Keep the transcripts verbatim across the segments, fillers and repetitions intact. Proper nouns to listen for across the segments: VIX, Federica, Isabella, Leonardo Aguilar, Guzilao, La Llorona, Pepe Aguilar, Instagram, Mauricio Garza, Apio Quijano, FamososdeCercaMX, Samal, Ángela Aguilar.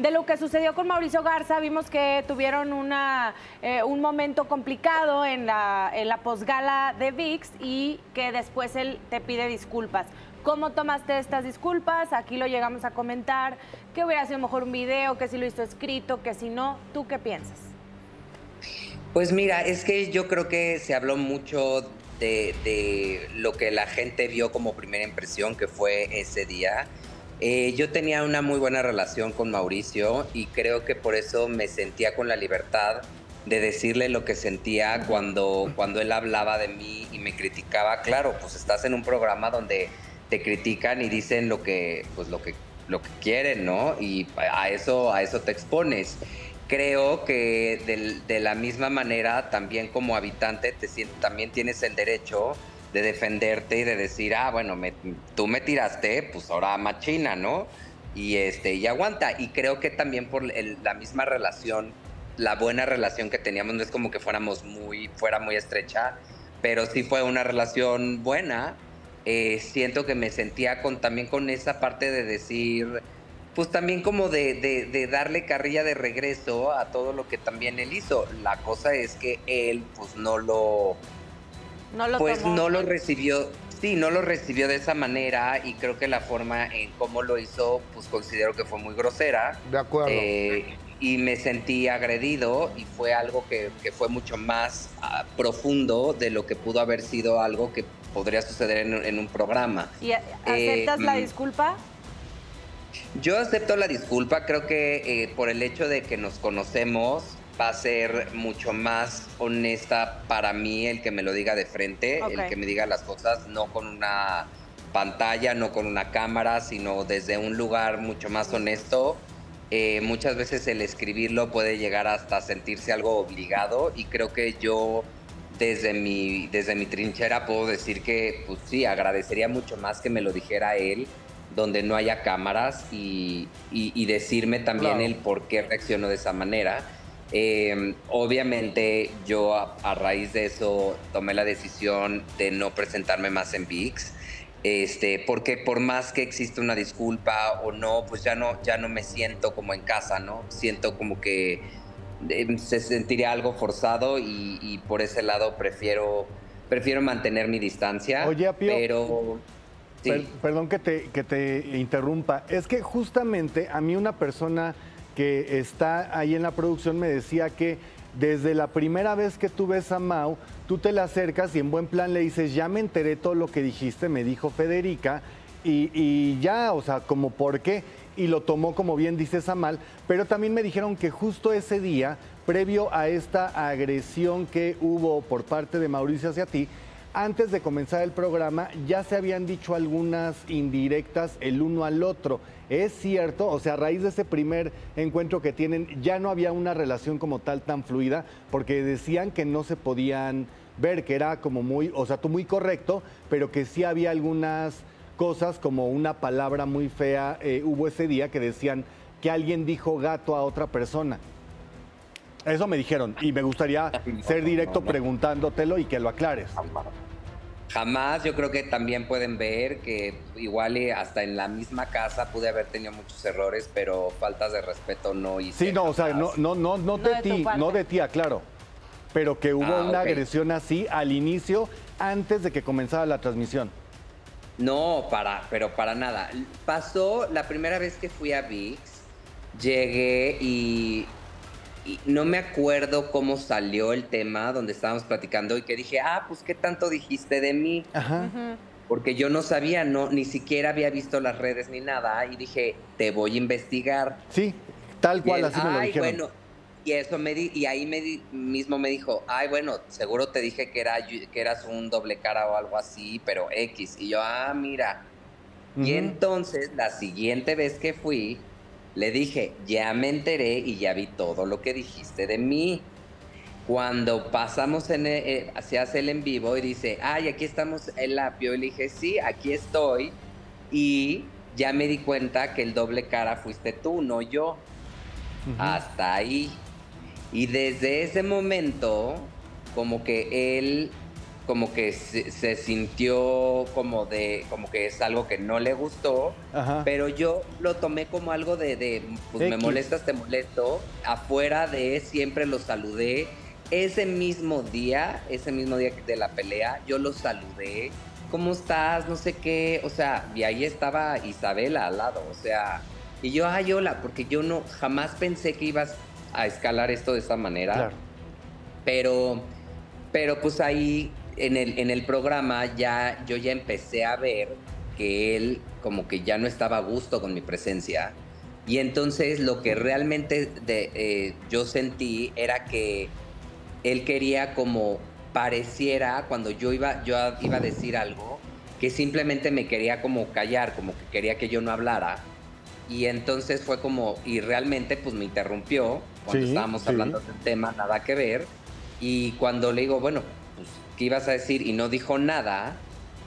de lo que sucedió con Mauricio Garza. Vimos que tuvieron una, eh, un momento complicado en la, en la posgala de V I X y que después él te pide disculpas. ¿Cómo tomaste estas disculpas? Aquí lo llegamos a comentar, que hubiera sido mejor un video, que si lo hizo escrito, que si no. ¿Tú qué piensas? Pues mira, es que yo creo que se habló mucho de, de lo que la gente vio como primera impresión, que fue ese día. Eh, yo tenía una muy buena relación con Mauricio y creo que por eso me sentía con la libertad de decirle lo que sentía cuando, cuando él hablaba de mí y me criticaba. Claro, pues estás en un programa donde te critican y dicen lo que, pues lo que, lo que quieren, ¿no? Y a eso, a eso te expones. Creo que de, de la misma manera, también como habitante, te, también tienes el derecho de defenderte y de decir, ah, bueno, me, tú me tiraste, pues ahora machina, ¿no? Y, este, y aguanta. Y creo que también por el, la misma relación, la buena relación que teníamos, no es como que fuéramos muy, fuera muy estrecha, pero sí fue una relación buena. Eh, siento que me sentía con, también con esa parte de decir... pues también como de, de, de darle carrilla de regreso a todo lo que también él hizo. La cosa es que él pues no lo... No lo pues tomó. No lo recibió, sí, no lo recibió de esa manera, y creo que la forma en cómo lo hizo, pues considero que fue muy grosera. De acuerdo. Eh, y me sentí agredido, y fue algo que, que fue mucho más uh, profundo de lo que pudo haber sido algo que podría suceder en, en un programa. ¿Y aceptas eh, la disculpa? Yo acepto la disculpa. Creo que eh, por el hecho de que nos conocemos, va a ser mucho más honesta para mí el que me lo diga de frente, okay. El que me diga las cosas, no con una pantalla, no con una cámara, sino desde un lugar mucho más honesto. Eh, muchas veces el escribirlo puede llegar hasta sentirse algo obligado, y creo que yo desde mi, desde mi trinchera puedo decir que pues sí, agradecería mucho más que me lo dijera él, donde no haya cámaras, y, y, y decirme también claro. El por qué reaccionó de esa manera. Eh, obviamente yo a, a raíz de eso tomé la decisión de no presentarme más en V I X, este, porque por más que existe una disculpa o no, pues ya no, ya no me siento como en casa, ¿no? Siento como que eh, se sentiría algo forzado, y, y por ese lado prefiero, prefiero mantener mi distancia. Oye, Apio, pero... Sí. Per perdón que te, que te interrumpa. Es que justamente a mí una persona que está ahí en la producción me decía que desde la primera vez que tú ves a Mau, tú te le acercas y en buen plan le dices, ya me enteré todo lo que dijiste, me dijo Federica, y, y ya, o sea, como por qué, y lo tomó como bien dice Samal, pero también me dijeron que justo ese día, previo a esta agresión que hubo por parte de Mauricio hacia ti, antes de comenzar el programa ya se habían dicho algunas indirectas el uno al otro. ¿Es cierto? O sea, a raíz de ese primer encuentro que tienen, ya no había una relación como tal tan fluida, porque decían que no se podían ver, que era como muy, o sea, tú muy correcto, pero que sí había algunas cosas, como una palabra muy fea, eh, hubo ese día que decían que alguien dijo gato a otra persona. Eso me dijeron, y me gustaría ser directo preguntándotelo y que lo aclares. Jamás. Yo creo que también pueden ver que igual hasta en la misma casa pude haber tenido muchos errores, pero faltas de respeto no hice. Sí, no, jamás. O sea, no, no, no, no, no de ti, no de ti, aclaro. Pero que hubo ah, una okay. agresión así al inicio, antes de que comenzara la transmisión. No, para, pero para nada. Pasó la primera vez que fui a V I X, llegué y... Y no me acuerdo cómo salió el tema donde estábamos platicando y que dije, ah, pues, ¿qué tanto dijiste de mí? Ajá. Uh-huh. Porque yo no sabía, no, ni siquiera había visto las redes ni nada. Y dije, te voy a investigar. Sí, tal cual, y él, así me lo dijeron. Ay, bueno, y, eso me di, y ahí me di, mismo me dijo, ay, bueno, seguro te dije que, era, que eras un doble cara o algo así, pero X. Y yo, ah, mira. Uh-huh. Y entonces, la siguiente vez que fui, le dije, ya me enteré y ya vi todo lo que dijiste de mí. Cuando pasamos, en el, eh, se hace el en vivo y dice, ay, aquí estamos el Apio. Y le dije, sí, aquí estoy. Y ya me di cuenta que el doble cara fuiste tú, no yo. Uh-huh. Hasta ahí. Y desde ese momento, como que él como que se, se sintió como de como que es algo que no le gustó, ajá, pero yo lo tomé como algo de, de pues X. Me molestas, te molesto. Afuera de siempre lo saludé. Ese mismo día, ese mismo día de la pelea, yo lo saludé. ¿Cómo estás? No sé qué. O sea, y ahí estaba Isabella al lado, o sea... Y yo, ay, hola, porque yo no jamás pensé que ibas a escalar esto de esa manera. Claro. Pero, pero pues ahí en el, en el programa ya yo ya empecé a ver que él como que ya no estaba a gusto con mi presencia. Y entonces lo que realmente de, eh, yo sentí era que él quería como pareciera cuando yo iba, yo iba a decir algo, que simplemente me quería como callar, como que quería que yo no hablara. Y entonces fue como, y realmente pues me interrumpió cuando sí, estábamos sí. hablando del tema, nada que ver. Y cuando le digo, bueno, pues, ¿qué ibas a decir? Y no dijo nada,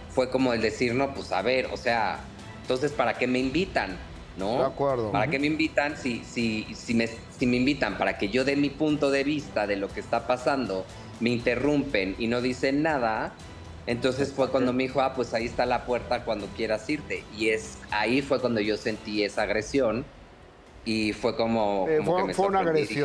fue como el decir, no, pues a ver, o sea, entonces, ¿para qué me invitan? ¿No? De acuerdo. ¿Para uh-huh. qué me invitan? Si, si, si, me, si me invitan para que yo dé mi punto de vista de lo que está pasando, me interrumpen y no dicen nada... Entonces fue cuando me dijo, ah, pues ahí está la puerta cuando quieras irte. Y es ahí fue cuando yo sentí esa agresión y fue como... Eh, como fue que me fue una agresión.